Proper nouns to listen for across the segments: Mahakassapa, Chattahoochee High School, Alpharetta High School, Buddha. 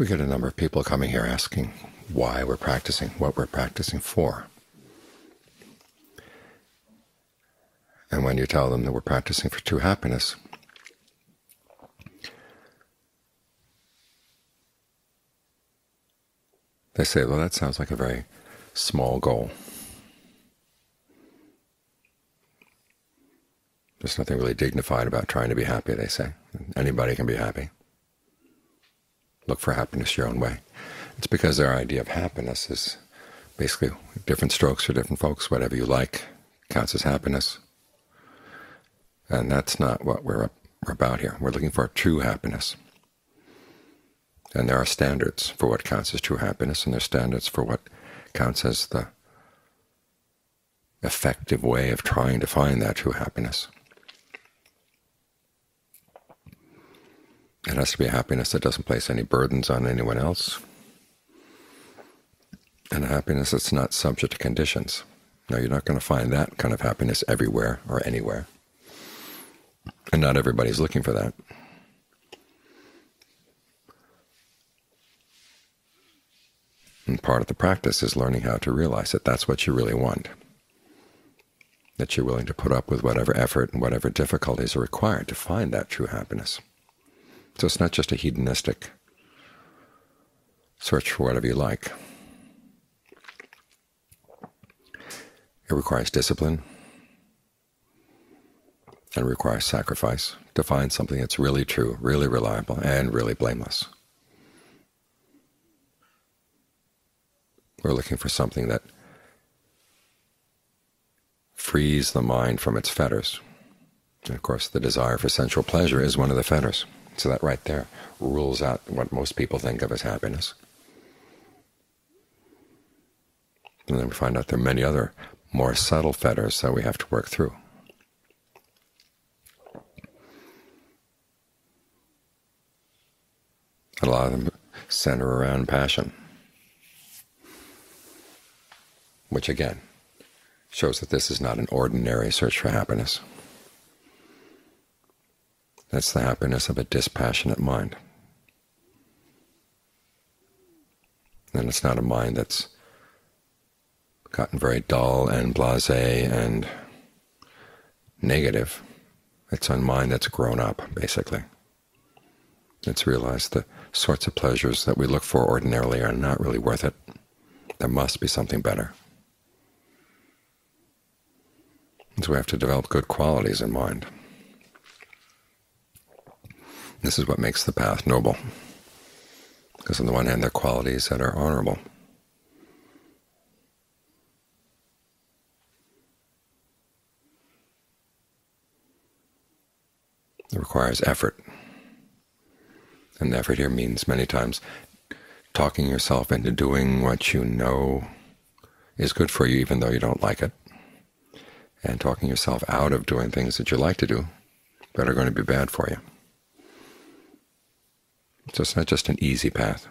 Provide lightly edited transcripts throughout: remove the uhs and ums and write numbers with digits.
We get a number of people coming here asking why we're practicing, what we're practicing for. And when you tell them that we're practicing for true happiness, they say, well, that sounds like a very small goal. There's nothing really dignified about trying to be happy, they say. Anybody can be happy. Look for happiness your own way. It's because their idea of happiness is basically different strokes for different folks. Whatever you like counts as happiness. And that's not what we're about here. We're looking for true happiness. And there are standards for what counts as true happiness, and there are standards for what counts as the effective way of trying to find that true happiness. It has to be a happiness that doesn't place any burdens on anyone else, and a happiness that's not subject to conditions. Now, you're not going to find that kind of happiness everywhere or anywhere, and not everybody's looking for that. And part of the practice is learning how to realize that that's what you really want, that you're willing to put up with whatever effort and whatever difficulties are required to find that true happiness. So it's not just a hedonistic search for whatever you like. It requires discipline and requires sacrifice to find something that's really true, really reliable, and really blameless. We're looking for something that frees the mind from its fetters. And of course, the desire for sensual pleasure is one of the fetters. So that right there rules out what most people think of as happiness. And then we find out there are many other more subtle fetters that we have to work through. And a lot of them center around passion, which again shows that this is not an ordinary search for happiness. That's the happiness of a dispassionate mind. And it's not a mind that's gotten very dull and blasé and negative. It's a mind that's grown up, basically. It's realized the sorts of pleasures that we look for ordinarily are not really worth it. There must be something better. So we have to develop good qualities in mind. This is what makes the path noble, because on the one hand, there are qualities that are honorable. It requires effort, and effort here means many times talking yourself into doing what you know is good for you, even though you don't like it, and talking yourself out of doing things that you like to do but are going to be bad for you. So it's not just an easy path.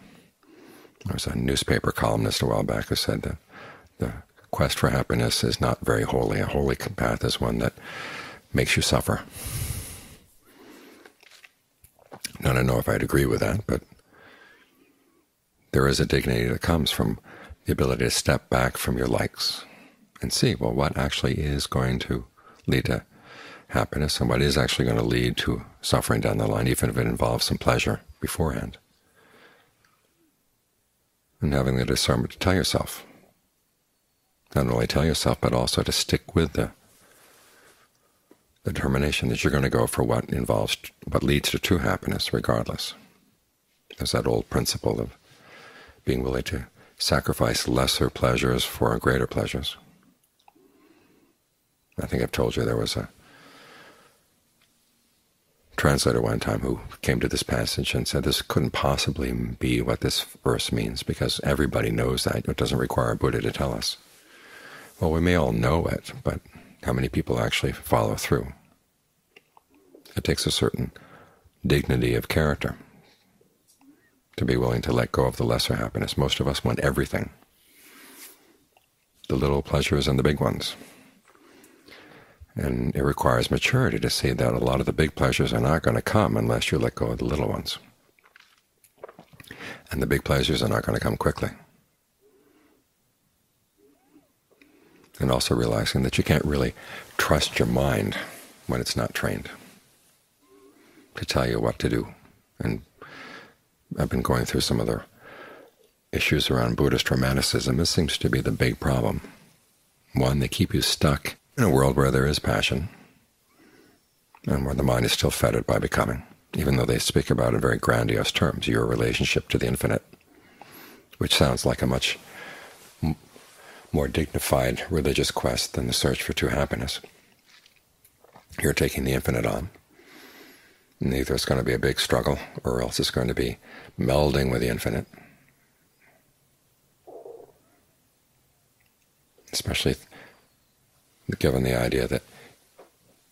There was a newspaper columnist a while back who said that the quest for happiness is not very holy. A holy path is one that makes you suffer. Now, I don't know if I'd agree with that, but there is a dignity that comes from the ability to step back from your likes and see, well, what actually is going to lead to happiness and what is actually going to lead to suffering down the line, even if it involves some pleasure beforehand. And having the discernment to tell yourself, not only tell yourself, but also to stick with the determination that you're going to go for what involves, what leads to true happiness regardless. There's that old principle of being willing to sacrifice lesser pleasures for greater pleasures. I think I've told you there was a translator one time who came to this passage and said this couldn't possibly be what this verse means, because everybody knows that. It doesn't require Buddha to tell us. Well, we may all know it, but how many people actually follow through? It takes a certain dignity of character to be willing to let go of the lesser happiness. Most of us want everything, the little pleasures and the big ones. And it requires maturity to see that a lot of the big pleasures are not going to come unless you let go of the little ones. and the big pleasures are not going to come quickly. And also realizing that you can't really trust your mind when it's not trained to tell you what to do. And I've been going through some other issues around Buddhist romanticism. This seems to be the big problem. One, they keep you stuck in a world where there is passion and where the mind is still fettered by becoming, even though they speak about in very grandiose terms your relationship to the infinite, which sounds like a much more dignified religious quest than the search for true happiness. You're taking the infinite on. And either it's going to be a big struggle, or else it's going to be melding with the infinite. Especially given the idea that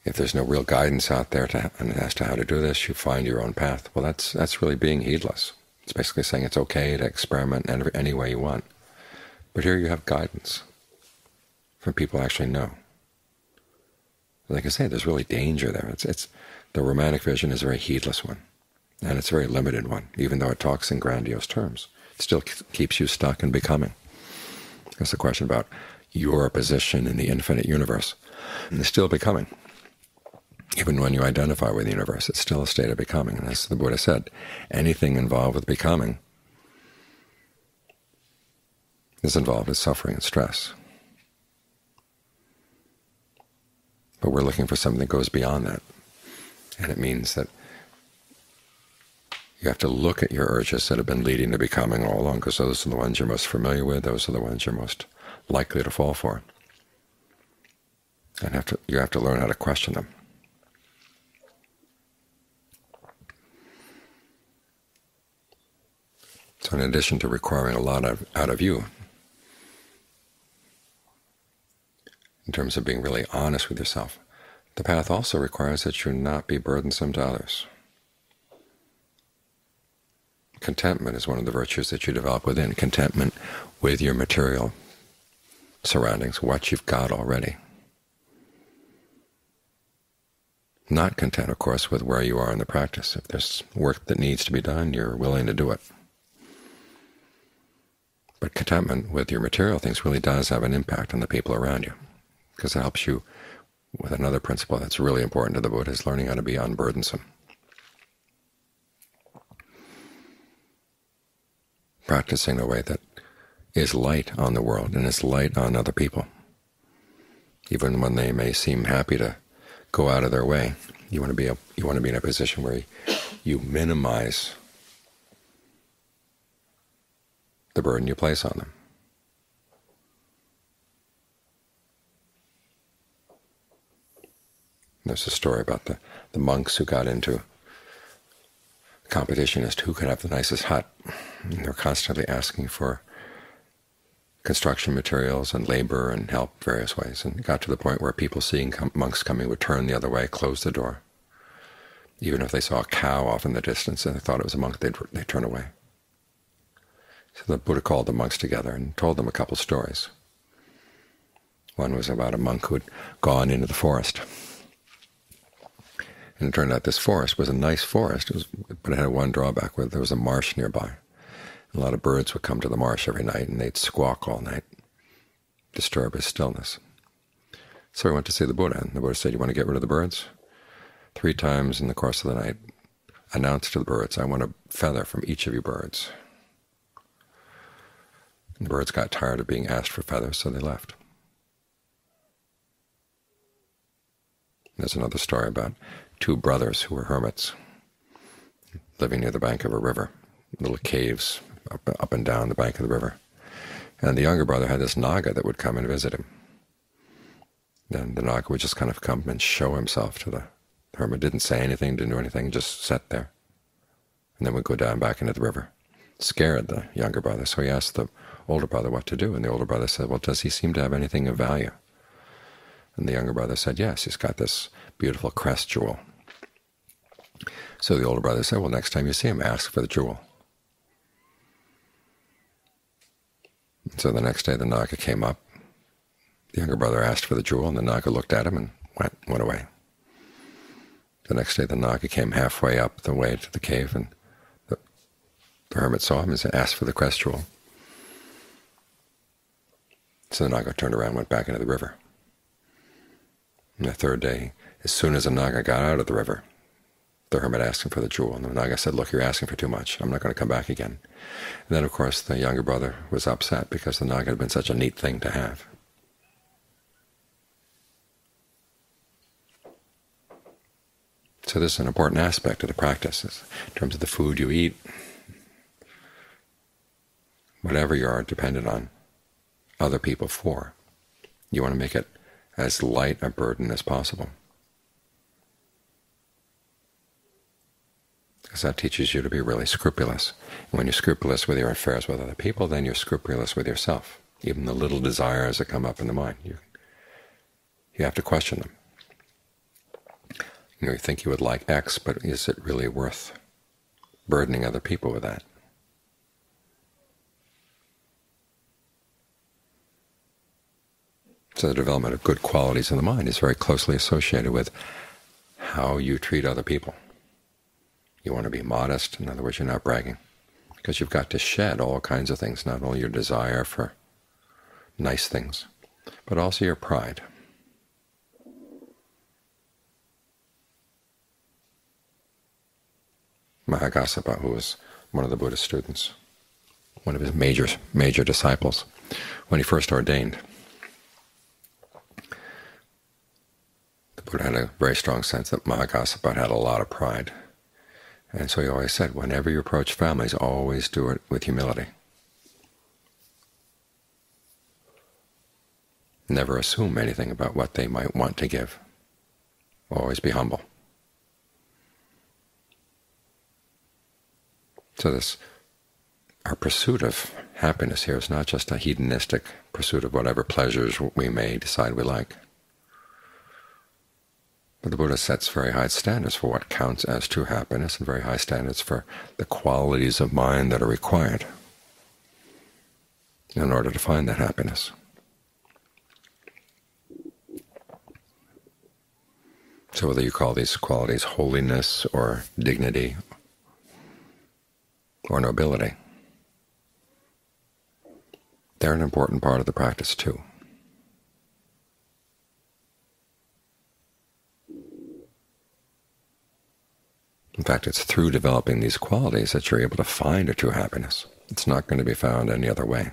if there's no real guidance out there as to how to do this, you find your own path. Well, that's really being heedless. It's basically saying it's okay to experiment any way you want. But here you have guidance from people who actually know. Like I say, there's really danger there. The romantic vision is a very heedless one, and it's a very limited one. Even though it talks in grandiose terms, it still keeps you stuck in becoming. That's the question about your position in the infinite universe. And it's still becoming. Even when you identify with the universe, it's still a state of becoming. And as the Buddha said, anything involved with becoming is involved with suffering and stress. But we're looking for something that goes beyond that. And it means that you have to look at your urges that have been leading to becoming all along, because those are the ones you're most familiar with, those are the ones you're most likely to fall for. And you have to learn how to question them. So in addition to requiring a lot out of you, in terms of being really honest with yourself, the path also requires that you not be burdensome to others. Contentment is one of the virtues that you develop within. Contentment with your material surroundings, what you've got already. Not content, of course, with where you are in the practice. If there's work that needs to be done, you're willing to do it. But contentment with your material things really does have an impact on the people around you, because it helps you with another principle that's really important to the Buddha, is learning how to be unburdensome. Practicing a way that is light on the world and is light on other people. Even when they may seem happy to go out of their way, you want to be in a position where you minimize the burden you place on them. There's a story about the monks who got into competition as to who could have the nicest hut. And they're constantly asking for construction materials and labor and help various ways. And it got to the point where people seeing monks coming would turn the other way, close the door. Even if they saw a cow off in the distance and they thought it was a monk, they'd turn away. So the Buddha called the monks together and told them a couple stories. One was about a monk who had gone into the forest. And it turned out this forest was a nice forest, but it had one drawback, where there was a marsh nearby. A lot of birds would come to the marsh every night, and they'd squawk all night, disturb his stillness. So he went to see the Buddha, and the Buddha said, "You want to get rid of the birds?" 3 times in the course of the night, announce to the birds, "I want a feather from each of you birds." The birds got tired of being asked for feathers, so they left. There's another story about 2 brothers who were hermits living near the bank of a river, little caves up and down the bank of the river. And the younger brother had this naga that would come and visit him. Then the naga would just kind of come and show himself to the hermit. Didn't say anything, didn't do anything, just sat there. And then would go down back into the river. Scared the younger brother, so he asked the older brother what to do, and the older brother said, "Well, does he seem to have anything of value?" And the younger brother said, "Yes, he's got this beautiful crest jewel." So the older brother said, "Well, next time you see him, ask for the jewel." And so the next day the naga came up, the younger brother asked for the jewel, and the naga looked at him and went away. The next day the naga came halfway up the way to the cave, and the The hermit saw him and said, "Ask for the kestrel." So the Naga turned around and went back into the river. And the third day, as soon as the Naga got out of the river, the hermit asked him for the jewel. And the Naga said, "Look, you're asking for too much. I'm not going to come back again." And then, of course, the younger brother was upset because the Naga had been such a neat thing to have. So this is an important aspect of the practice, in terms of the food you eat. Whatever you are dependent on other people for, you want to make it as light a burden as possible, because that teaches you to be really scrupulous. And when you're scrupulous with your affairs with other people, then you're scrupulous with yourself. Even the little desires that come up in the mind, you have to question them. You think you would like X, but is it really worth burdening other people with that? So the development of good qualities in the mind is very closely associated with how you treat other people. You want to be modest. In other words, you're not bragging, because you've got to shed all kinds of things, not only your desire for nice things, but also your pride. Mahakassapa, who was one of the Buddha's students, one of his major disciples, when he first ordained, the Buddha had a very strong sense that Mahakassapa had a lot of pride. And so he always said, whenever you approach families, always do it with humility. Never assume anything about what they might want to give. Always be humble. So our pursuit of happiness here is not just a hedonistic pursuit of whatever pleasures we may decide we like. But the Buddha sets very high standards for what counts as true happiness, and very high standards for the qualities of mind that are required in order to find that happiness. So whether you call these qualities holiness or dignity or nobility, they're an important part of the practice too. In fact, it's through developing these qualities that you're able to find a true happiness. It's not going to be found any other way.